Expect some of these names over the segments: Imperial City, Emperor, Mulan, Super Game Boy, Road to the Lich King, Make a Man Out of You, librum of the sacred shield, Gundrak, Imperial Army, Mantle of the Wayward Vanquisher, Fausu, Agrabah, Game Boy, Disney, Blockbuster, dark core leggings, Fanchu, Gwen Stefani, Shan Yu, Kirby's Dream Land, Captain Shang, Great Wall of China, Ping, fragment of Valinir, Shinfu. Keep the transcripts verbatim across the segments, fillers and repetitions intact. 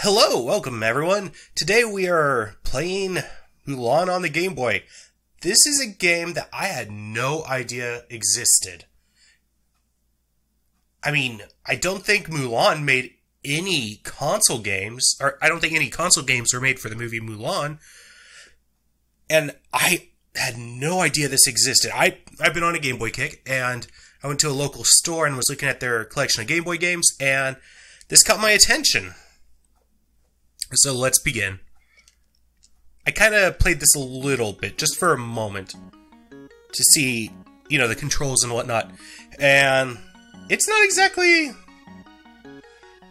Hello, welcome everyone. Today we are playing Mulan on the Game Boy. This is a game that I had no idea existed. I mean, I don't think Mulan made any console games, or I don't think any console games were made for the movie Mulan. And I had no idea this existed. I, I've been on a Game Boy kick, and I went to a local store and was looking at their collection of Game Boy games, and this caught my attention. So let's begin. I kind of played this a little bit, just for a moment, to see, you know, the controls and whatnot. And it's not exactly,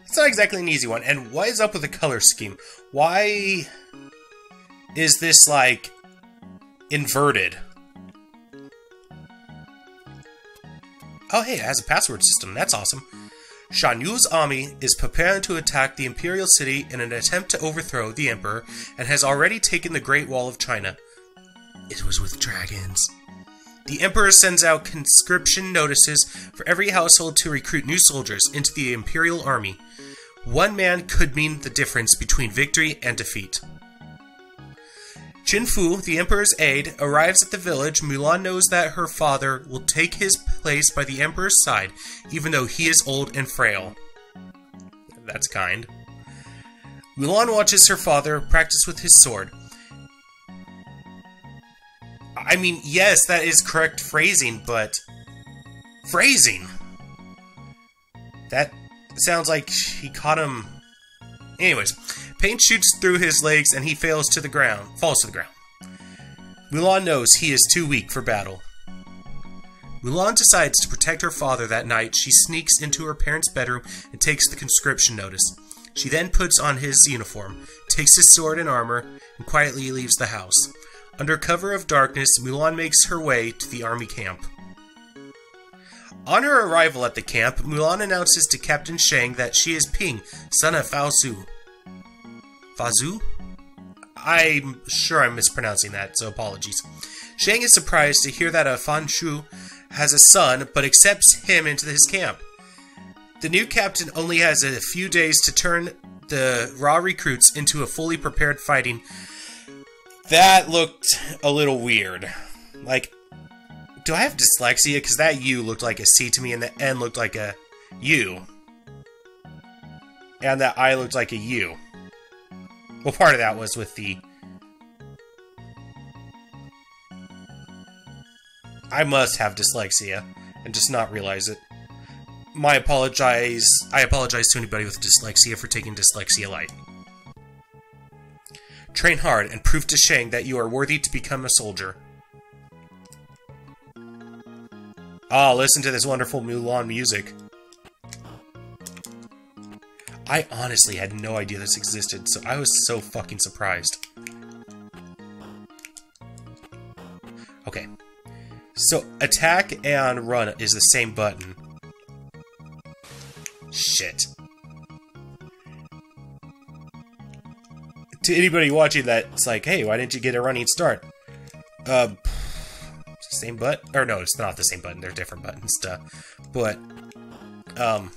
it's not exactly an easy one. And what is up with the color scheme? Why is this, like, inverted? Oh, hey, it has a password system. That's awesome. Shan Yu's army is preparing to attack the Imperial City in an attempt to overthrow the Emperor, and has already taken the Great Wall of China. It was with dragons. The Emperor sends out conscription notices for every household to recruit new soldiers into the Imperial Army. One man could mean the difference between victory and defeat. Shinfu, the Emperor's aide, arrives at the village. Mulan knows that her father will take his place by the Emperor's side, even though he is old and frail. That's kind. Mulan watches her father practice with his sword. I mean, yes, that is correct phrasing, but... Phrasing! That sounds like he caught him... Anyways, paint shoots through his legs and he fails to the ground, falls to the ground. Mulan knows he is too weak for battle. Mulan decides to protect her father that night. She sneaks into her parents' bedroom and takes the conscription notice. She then puts on his uniform, takes his sword and armor, and quietly leaves the house. Under cover of darkness, Mulan makes her way to the army camp. On her arrival at the camp, Mulan announces to Captain Shang that she is Ping, son of Fausu. Fausu? I'm sure I'm mispronouncing that, so apologies. Shang is surprised to hear that a Fanchu has a son, but accepts him into his camp. The new captain only has a few days to turn the raw recruits into a fully prepared fighting. That looked a little weird. Like... Do I have dyslexia? Because that U looked like a C to me, and the N looked like a U. And that I looked like a U. Well, part of that was with the... I must have dyslexia, and just not realize it. My apologize... I apologize to anybody with dyslexia for taking dyslexia light. Train hard, and prove to Shang that you are worthy to become a soldier. Ah, oh, listen to this wonderful Mulan music. I honestly had no idea this existed, so I was so fucking surprised. Okay. So, attack and run is the same button. Shit. To anybody watching that, it's like, hey, why didn't you get a running start? Uh... Same button? Or no, it's not the same button. They're different buttons, duh. But, um...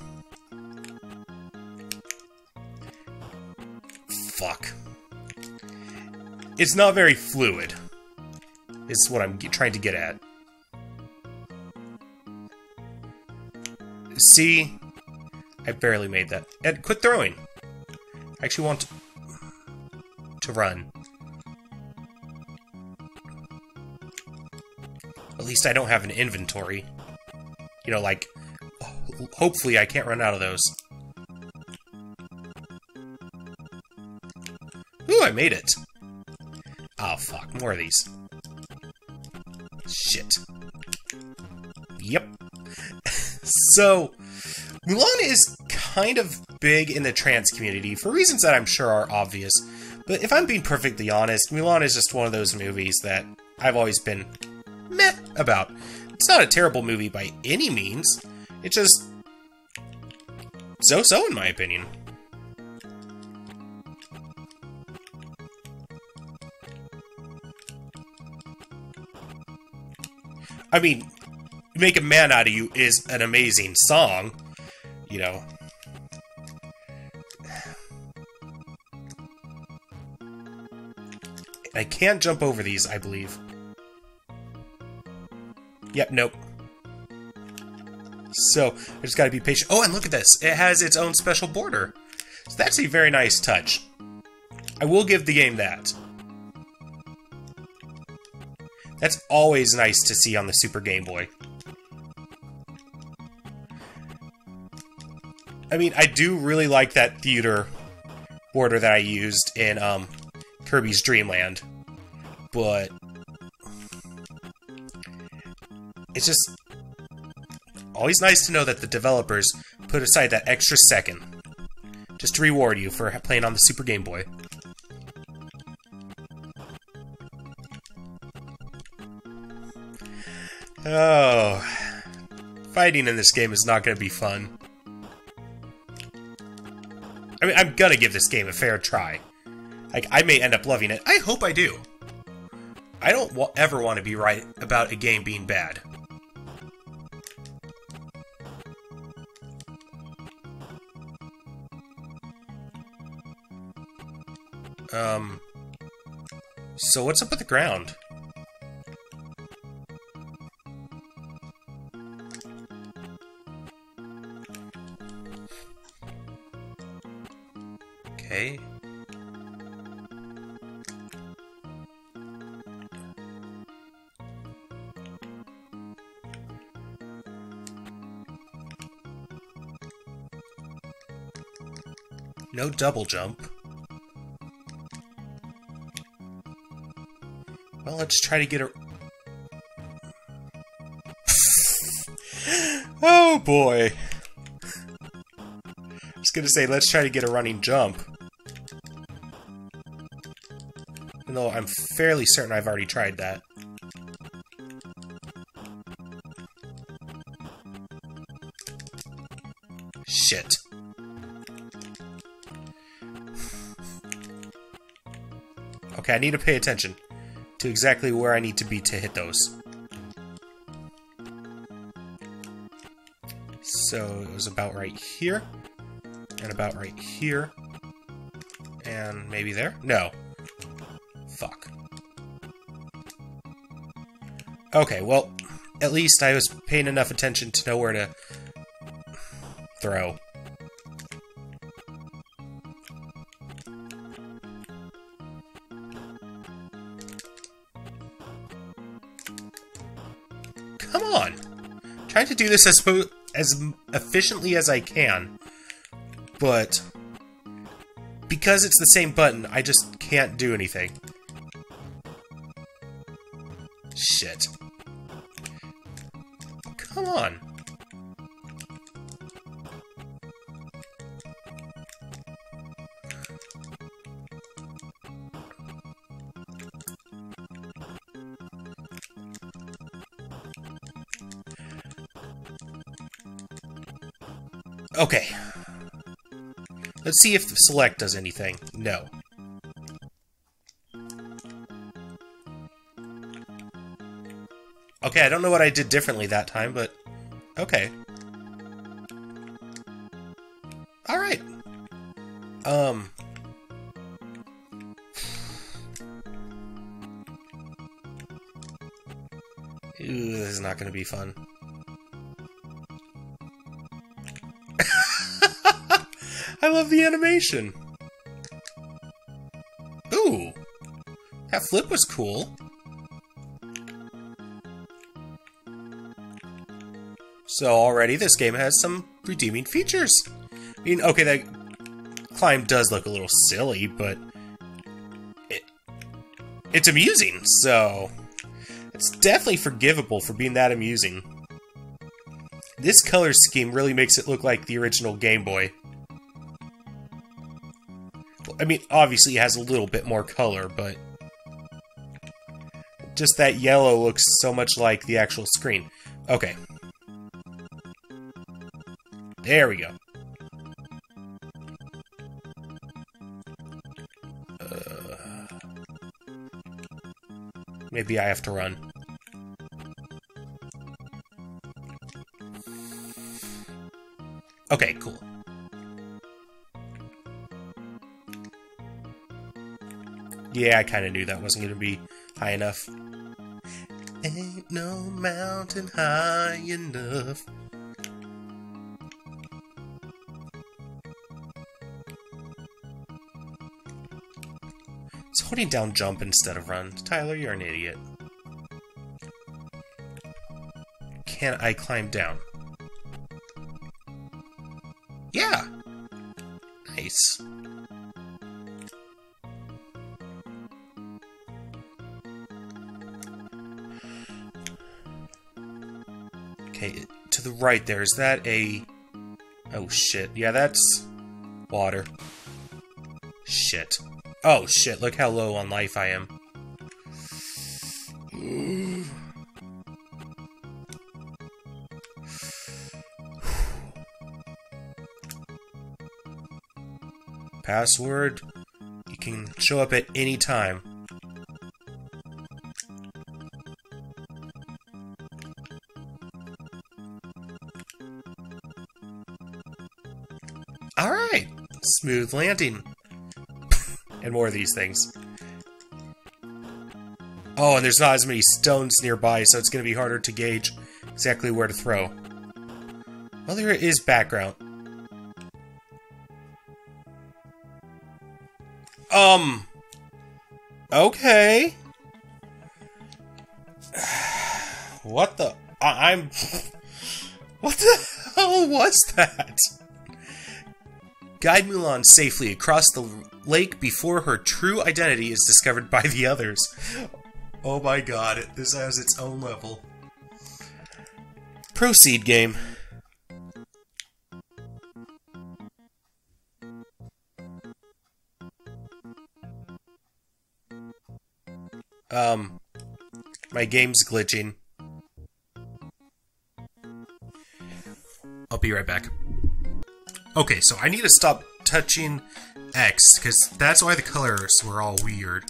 fuck. It's not very fluid. It's what I'm trying to get at. See? I barely made that. Ed, quit throwing! I actually want to... to run. At least I don't have an inventory. You know, like, hopefully I can't run out of those. Ooh, I made it! Oh, fuck, more of these. Shit. Yep. So, Mulan is kind of big in the trans community, for reasons that I'm sure are obvious. But if I'm being perfectly honest, Mulan is just one of those movies that I've always been... meh about. It's not a terrible movie by any means. It's just... so-so in my opinion. I mean, Make a Man Out of You is an amazing song. You know. I can't jump over these, I believe. Yep, nope. So, I just gotta be patient. Oh, and look at this! It has its own special border. So that's a very nice touch. I will give the game that. That's always nice to see on the Super Game Boy. I mean, I do really like that theater border that I used in um, Kirby's Dream Land, but it's just always nice to know that the developers put aside that extra second just to reward you for playing on the Super Game Boy. Oh, fighting in this game is not going to be fun. I mean, I'm gonna give this game a fair try. Like, I may end up loving it. I hope I do. I don't wa- ever want to be right about a game being bad. Um... So what's up with the ground? Okay. No double jump. Well, let's try to get a... Oh boy! I was gonna say, let's try to get a running jump. Even though I'm fairly certain I've already tried that. Shit. Okay, I need to pay attention to exactly where I need to be to hit those. So, it was about right here, and about right here, and maybe there? No. Fuck. Okay, well, at least I was paying enough attention to know where to throw. Come on! I'm trying to do this as, as efficiently as I can, but because it's the same button, I just can't do anything. Shit. Come on. Okay. Let's see if select does anything. No. Okay, I don't know what I did differently that time, but... okay. Alright. Um... Ooh, this is not gonna be fun. I love the animation! Ooh! That flip was cool. So already this game has some redeeming features. I mean, okay, that climb does look a little silly, but it, it's amusing, so it's definitely forgivable for being that amusing. This color scheme really makes it look like the original Game Boy. I mean, obviously it has a little bit more color, but just that yellow looks so much like the actual screen. Okay. There we go. Uh, maybe I have to run. Okay, cool. Yeah, I kind of knew that wasn't going to be high enough. Ain't no mountain high enough. It's holding down jump instead of run. Tyler, you're an idiot. Can I climb down? Yeah! Nice. Okay, to the right there, is that a... Oh shit, yeah that's... water. Shit. Oh shit, look how low on life I am. Password, you can show up at any time. Alright! Smooth landing. And more of these things. Oh, and there's not as many stones nearby, so it's going to be harder to gauge exactly where to throw. Well, there is background. Um, okay. What the? I I'm. What the hell was that? Guide Mulan safely across the lake before her true identity is discovered by the others. Oh my god, this has its own level. Proceed, game. Um, my game's glitching. I'll be right back. Okay, so I need to stop touching X, because that's why the colors were all weird.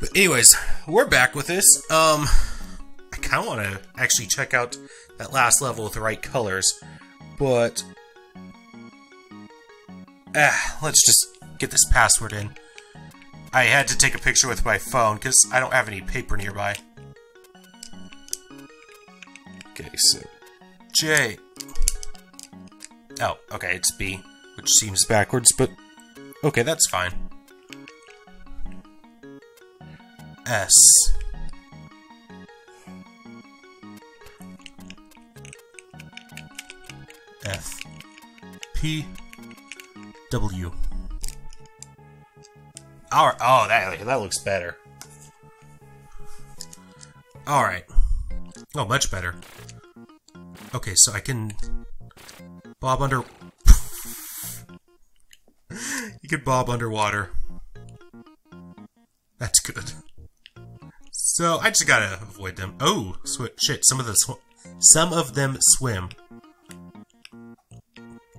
But anyways, we're back with this. Um, I kind of want to actually check out that last level with the right colors, but... Ah, let's just get this password in. I had to take a picture with my phone, because I don't have any paper nearby. Okay, so... J. Oh, okay, it's B, which seems backwards, but... Okay, that's fine. S. F. P. W. Our, oh, that, that looks better. Alright. Oh, much better. Okay, so I can... Bob under... You can bob underwater. That's good. So, I just gotta avoid them. Oh, sw- shit, some of, the sw some of them swim.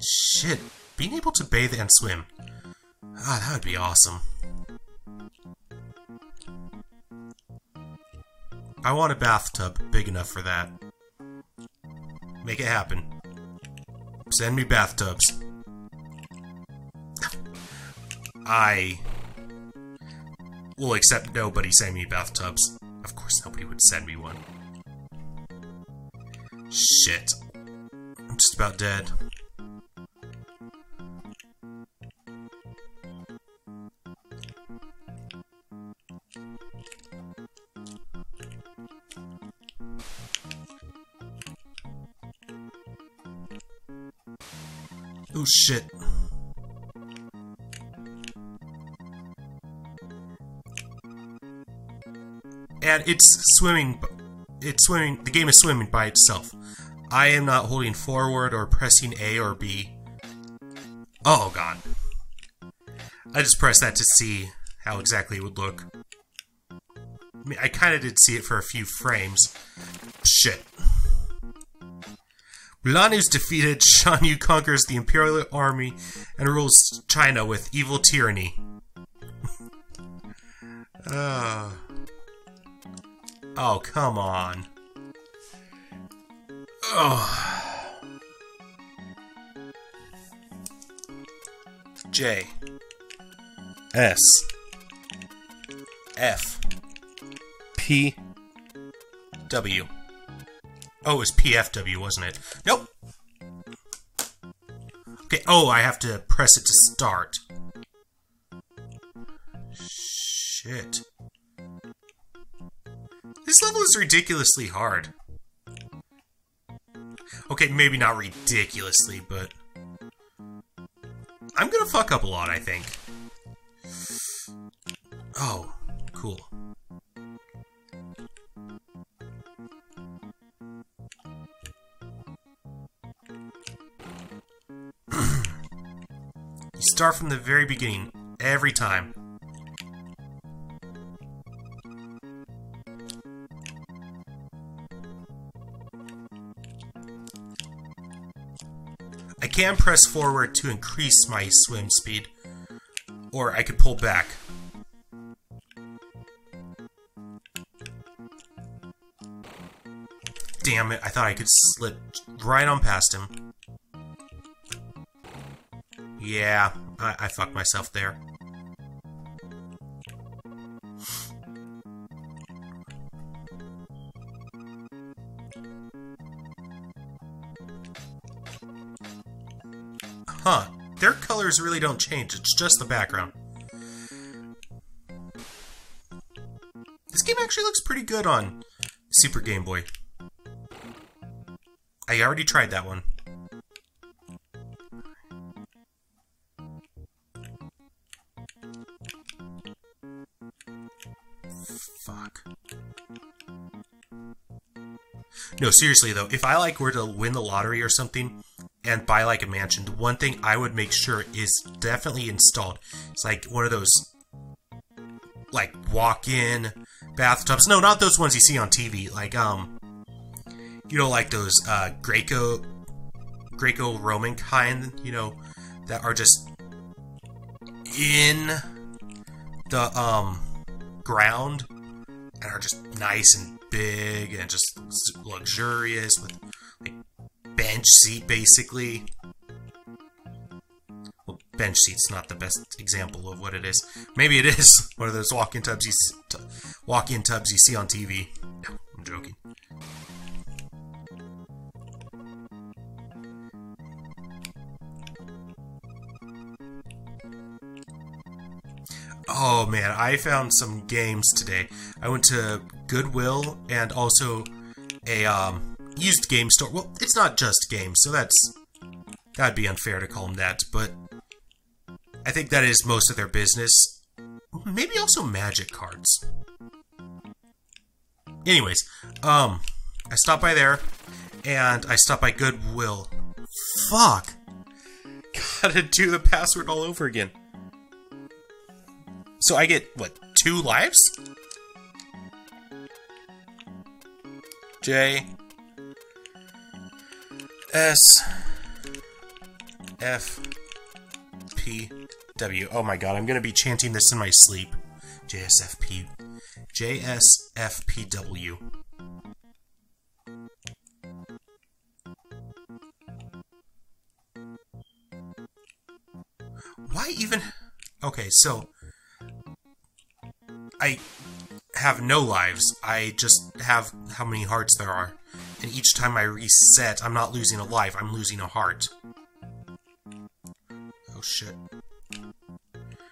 Shit, being able to bathe and swim. Ah, that would be awesome. I want a bathtub big enough for that. Make it happen. Send me bathtubs. I will accept nobody sending me bathtubs. Of course nobody would send me one. Shit. I'm just about dead. Oh shit. And it's swimming, it's swimming, the game is swimming by itself. I am not holding forward or pressing A or B. Oh god. I just pressed that to see how exactly it would look. I mean, I kinda did see it for a few frames. Shit. Mulan is defeated, Shan Yu conquers the Imperial Army, and rules China with evil tyranny. uh. Oh, come on. Oh. J. S. F. P. W. Oh, it was P F W, wasn't it? Nope. Okay, oh, I have to press it to start. Shit. This level is ridiculously hard. Okay, maybe not ridiculously, but... I'm gonna fuck up a lot, I think. Oh, cool. You start from the very beginning, every time. I can press forward to increase my swim speed, or I could pull back. Damn it, I thought I could slip right on past him. Yeah, I, I fucked myself there. Huh. Their colors really don't change, it's just the background. This game actually looks pretty good on Super Game Boy. I already tried that one. Fuck. No, seriously though, if I like were to win the lottery or something, and buy like a mansion, the one thing I would make sure is definitely installed. It's like one of those, like, walk-in bathtubs. No, not those ones you see on T V. Like, um, you know, like those uh, Greco, Greco-Roman kind, you know, that are just in the um, ground and are just nice and big and just luxurious with, like, bench seat, basically. Well, bench seat's not the best example of what it is. Maybe it is one of those walk-in tubs you t walk-in tubs you see on T V. No, I'm joking. Oh man, I found some games today. I went to Goodwill and also a um. used game store. Well, it's not just games, so that's... that'd be unfair to call them that, but... I think that is most of their business. Maybe also magic cards. Anyways, um... I stopped by there, and I stopped by Goodwill. Fuck! Gotta do the password all over again. So I get, what, two lives? J... S F P W. Oh my god, I'm gonna be chanting this in my sleep. J S F P J S F P W. Why even? Okay, so I have no lives. I just have how many hearts there are. And each time I reset, I'm not losing a life, I'm losing a heart. Oh shit.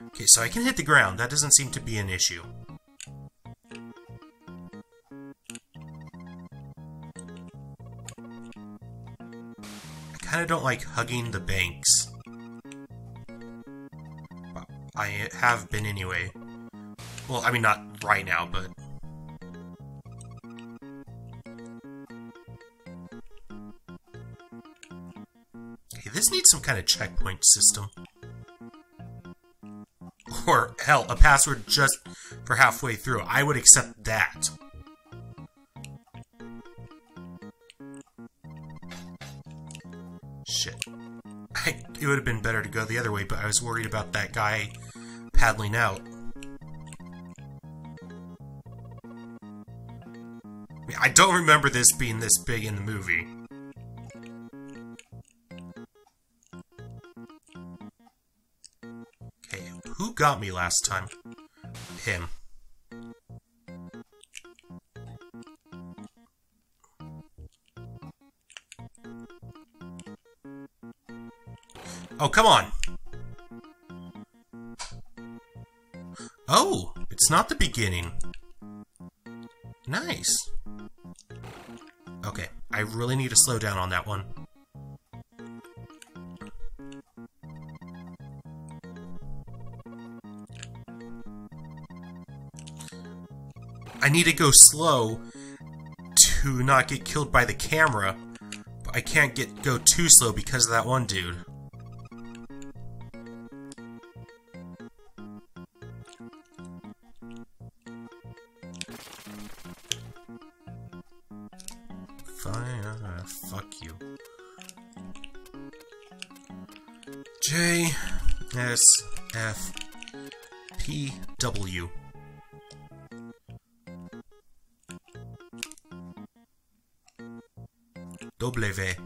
Okay, so I can hit the ground. That doesn't seem to be an issue. I kinda don't like hugging the banks. But I have been anyway. Well, I mean, not right now, but... this needs some kind of checkpoint system. Or, hell, a password just for halfway through. I would accept that. Shit. I, it would have been better to go the other way, but I was worried about that guy paddling out. I mean, I don't remember this being this big in the movie. Got me last time. Him. Oh, come on. Oh, it's not the beginning. Nice. Okay, I really need to slow down on that one. I need to go slow to not get killed by the camera, but I can't get go too slow because of that one dude. Fire, fuck you. J, S, F, P, W. W. Shit,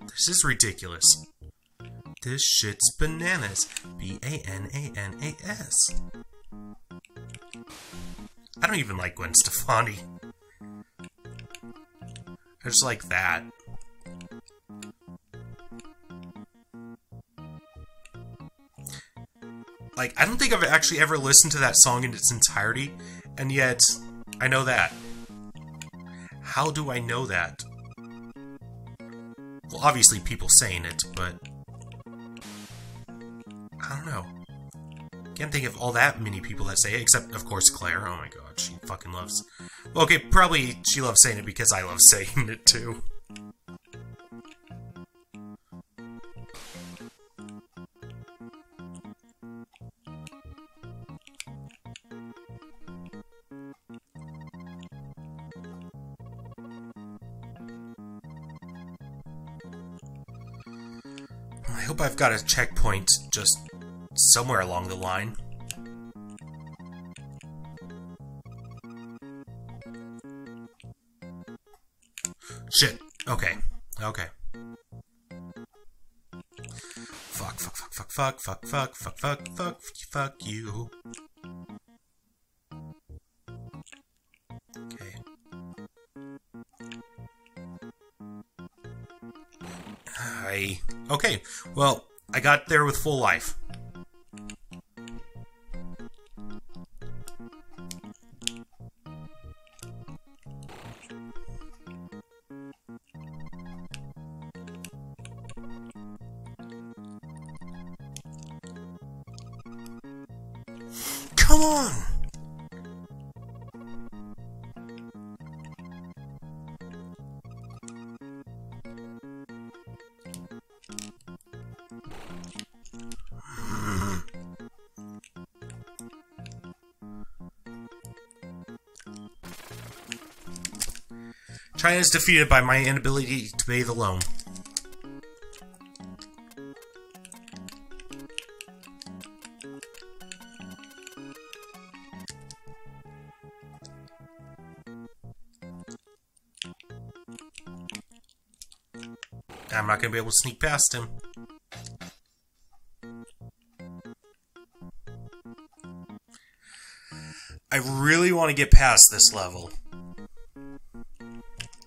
this is ridiculous. This shit's bananas. B A N A N A S. I don't even like Gwen Stefani. I just like that. Like, I don't think I've actually ever listened to that song in its entirety, and yet I know that. How do I know that? Well, obviously people saying it, but I don't know. Can't think of all that many people that say it, except, of course, Claire. Oh my god, she fucking loves... Well, okay, probably she loves saying it because I love saying it, too. I hope I've got a checkpoint just somewhere along the line. Shit. Okay. Okay. Fuck, fuck, fuck, fuck, fuck, fuck, fuck, fuck, fuck, fuck, fuck you. Okay. Hi. Okay, well, I got there with full life. Come on! China is defeated by my inability to pay the loan. I'm not going to be able to sneak past him. I really want to get past this level.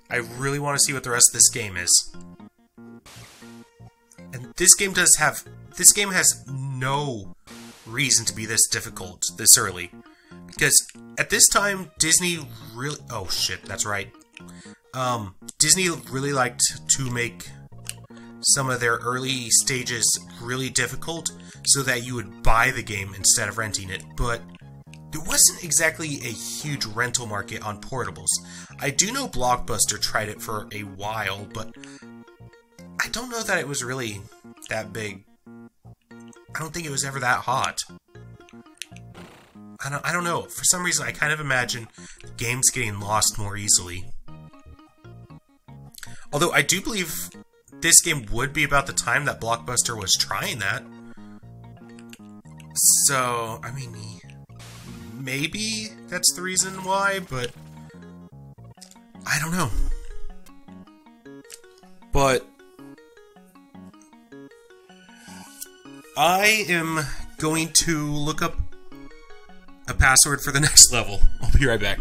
I really want to see what the rest of this game is. And this game does have... This game has no reason to be this difficult this early. Because at this time, Disney really... Oh, shit, that's right. Um, Disney really liked to make some of their early stages really difficult so that you would buy the game instead of renting it, but... There wasn't exactly a huge rental market on portables. I do know Blockbuster tried it for a while, but I don't know that it was really that big. I don't think it was ever that hot. I don't, I don't know. For some reason, I kind of imagine games getting lost more easily. Although I do believe this game would be about the time that Blockbuster was trying that. So, I mean... Maybe that's the reason why, but I don't know. But I am going to look up a password for the next level. I'll be right back.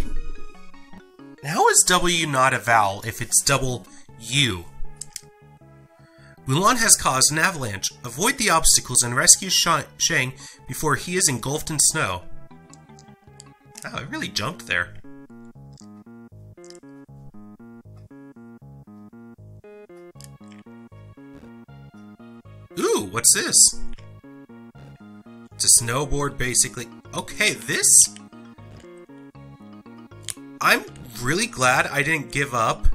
How is W not a vowel if it's double U? Mulan has caused an avalanche. Avoid the obstacles and rescue Shang before he is engulfed in snow. Wow, I really jumped there. Ooh, what's this? It's a snowboard, basically. Okay, this... I'm really glad I didn't give up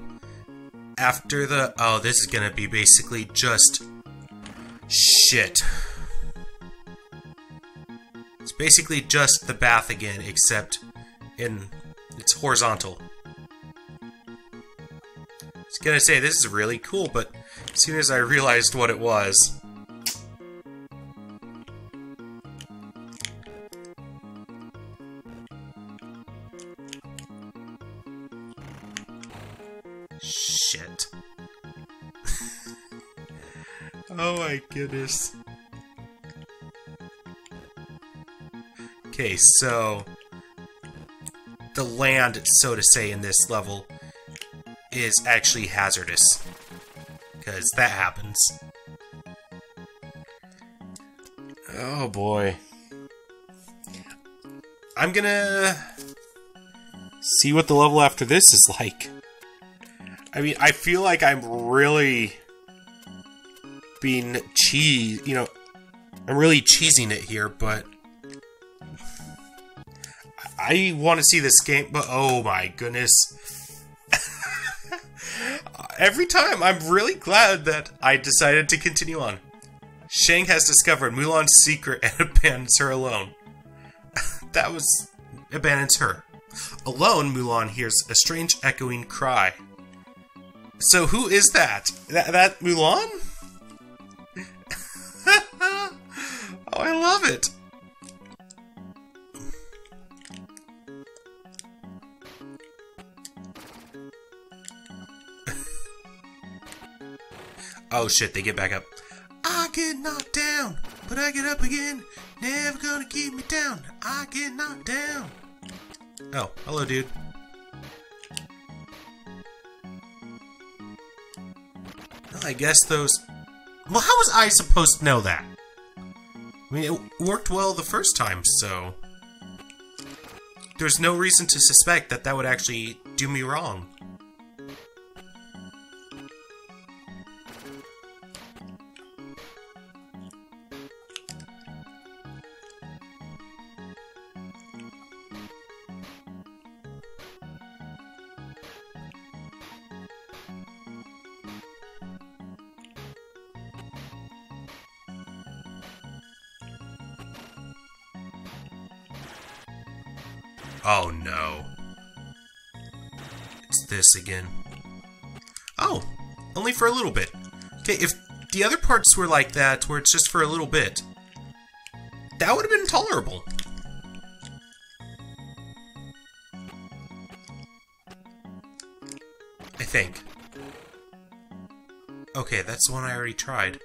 after the... Oh, this is gonna be basically just... shit. It's basically just the bath again, except in... it's horizontal. I was gonna say, this is really cool, but as soon as I realized what it was... Shit. Oh my goodness. Okay, so... the land, so to say, in this level is actually hazardous. Because that happens. Oh boy. I'm gonna... see what the level after this is like. I mean, I feel like I'm really being cheese, you know, I'm really cheesing it here, but I want to see this game, but oh my goodness. Every time, I'm really glad that I decided to continue on. Shang has discovered Mulan's secret and abandons her alone. That was... abandons her. Alone, Mulan hears a strange echoing cry. So who is that? That, that Mulan? Oh, I love it. Oh shit, they get back up. I get knocked down, but I get up again. Never gonna keep me down. I get knocked down. Oh, hello dude. I guess those... well, how was I supposed to know that? I mean, it worked well the first time, so... there's no reason to suspect that that would actually do me wrong. Oh no. It's this again. Oh! Only for a little bit. Okay, if the other parts were like that, where it's just for a little bit, that would have been tolerable. I think. Okay, that's the one I already tried.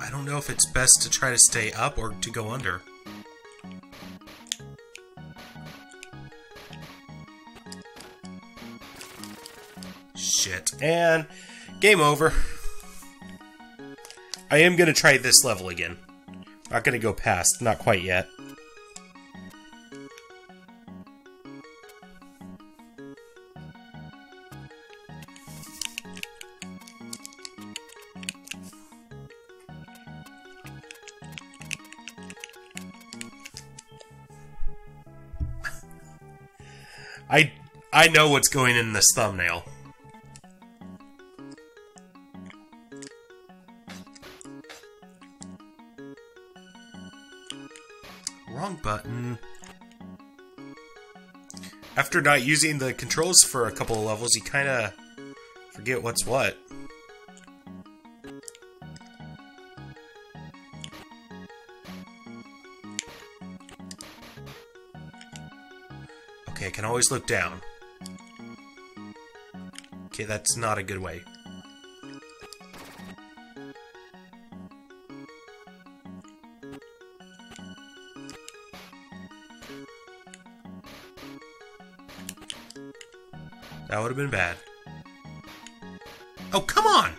I don't know if it's best to try to stay up or to go under. Shit. And game over. I am going to try this level again. Not going to go past. Not quite yet. I, I know what's going in this thumbnail. Wrong button. After not using the controls for a couple of levels, you kinda forget what's what. Okay, I can always look down. Okay, that's not a good way. That would have been bad. Oh, come on!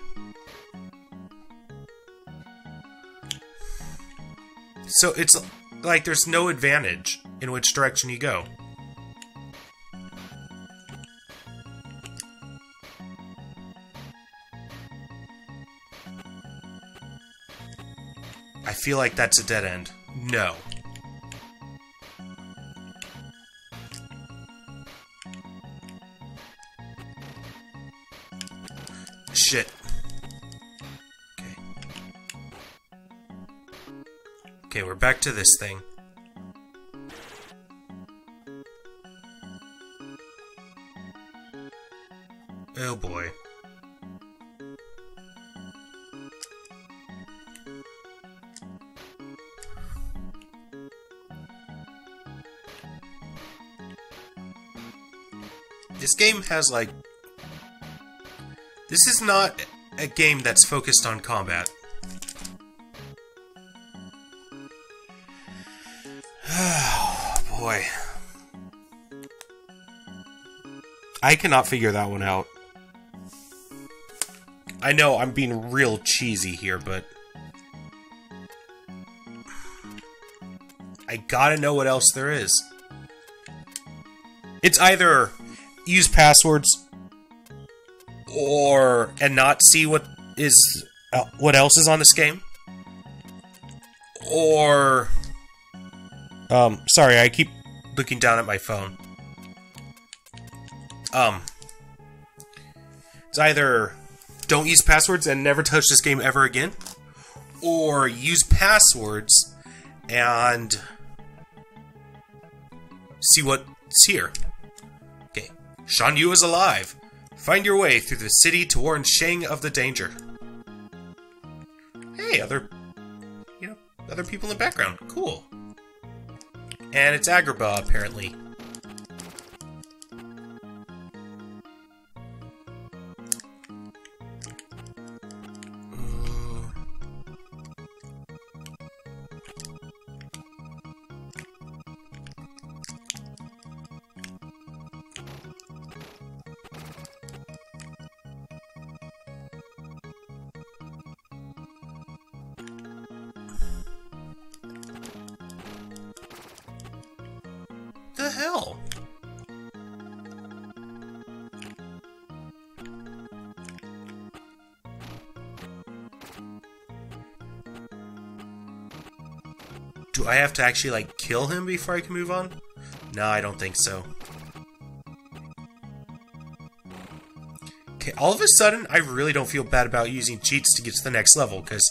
So it's like there's no advantage in which direction you go. I feel like that's a dead end. No. Shit. Okay. Okay, we're back to this thing. Oh boy. This game has like... This is not a game that's focused on combat. Oh, boy. I cannot figure that one out. I know I'm being real cheesy here, but... I gotta know what else there is. It's either use passwords... or and not see what is uh, what else is on this game, or um sorry, I keep looking down at my phone. Um it's either don't use passwords and never touch this game ever again, or use passwords and see what's here. Okay, Shan Yu is alive. Find your way through the city to warn Shang of the danger. Hey, other, you know, other people in the background. Cool. And it's Agrabah, apparently. The hell? Do I have to actually, like, kill him before I can move on? No, I don't think so. Okay, all of a sudden, I really don't feel bad about using cheats to get to the next level, because...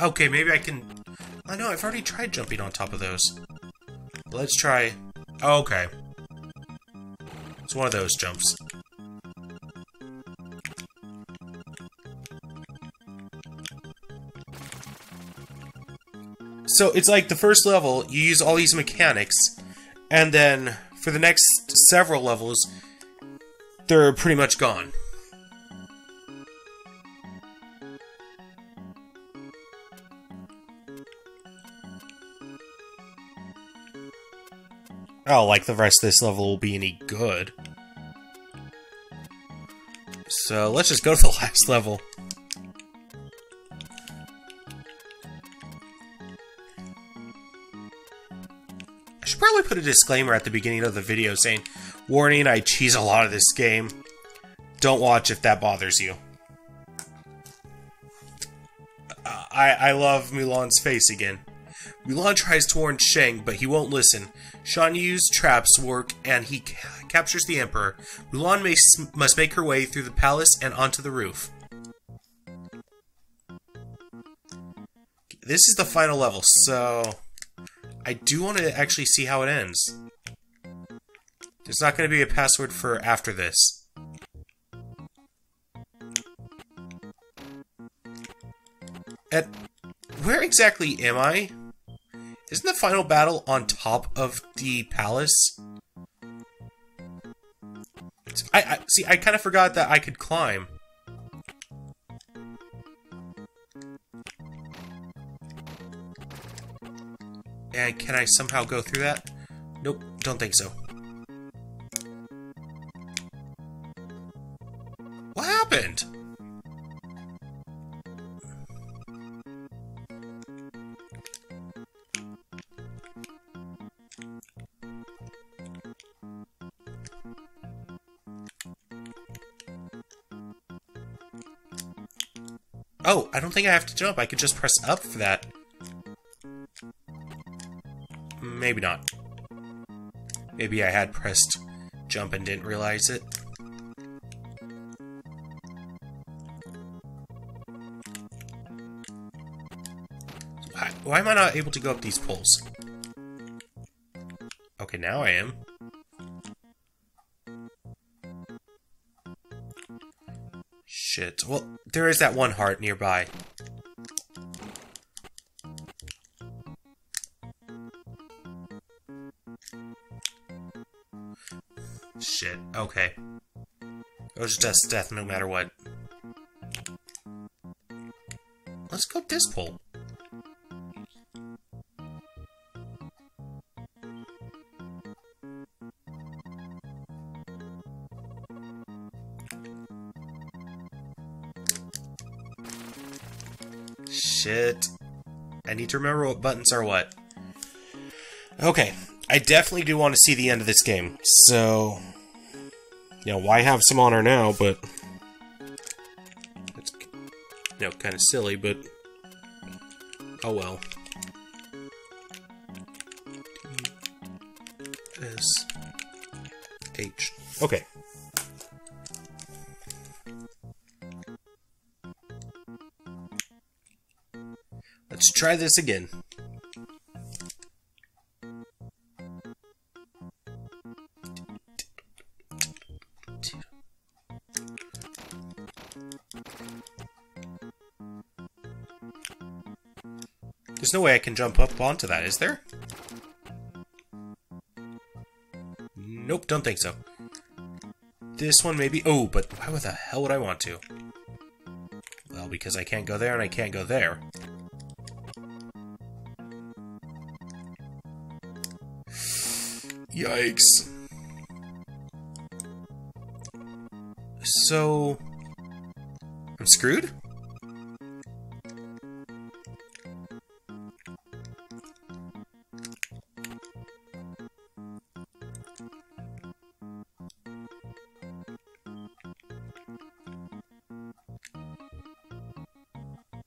Okay, maybe I can... I know, I've already tried jumping on top of those. Let's try... Oh, okay. It's one of those jumps. So, it's like the first level, you use all these mechanics, and then for the next several levels, they're pretty much gone. Oh, like the rest of this level will be any good. So, let's just go to the last level. I should probably put a disclaimer at the beginning of the video saying, warning, I cheese a lot of this game. Don't watch if that bothers you. Uh, I, I love Mulan's face again. Mulan tries to warn Shang, but he won't listen. Shan Yu's traps work, and he ca captures the Emperor. Mulan may must make her way through the palace and onto the roof. This is the final level, so... I do want to actually see how it ends. There's not going to be a password for after this. At... Where exactly am I? Isn't the final battle on top of the palace? I, I see. I kind of forgot that I could climb. And can I somehow go through that? Nope, don't think so. What happened? Oh, I don't think I have to jump. I could just press up for that. Maybe not. Maybe I had pressed jump and didn't realize it. Why, why am I not able to go up these poles? Okay, now I am. Shit. Well, there is that one heart nearby. Shit, okay. It was just death no matter what. Let's go up this pole. Shit. I need to remember what buttons are what. Okay. I definitely do want to see the end of this game, so... You know, why have some honor now, but... It's, you know, kind of silly, but... Oh well. D S H. Okay. Let's try this again. There's no way I can jump up onto that, is there? Nope, don't think so. This one maybe... Oh, but why the hell would I want to? Well, because I can't go there and I can't go there. Yikes. So... I'm screwed?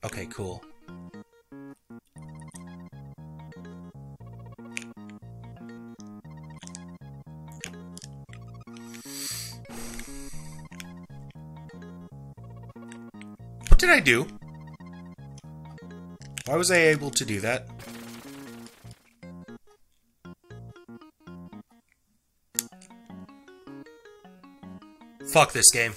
Okay, cool. What did I do? Why was I able to do that? Fuck this game.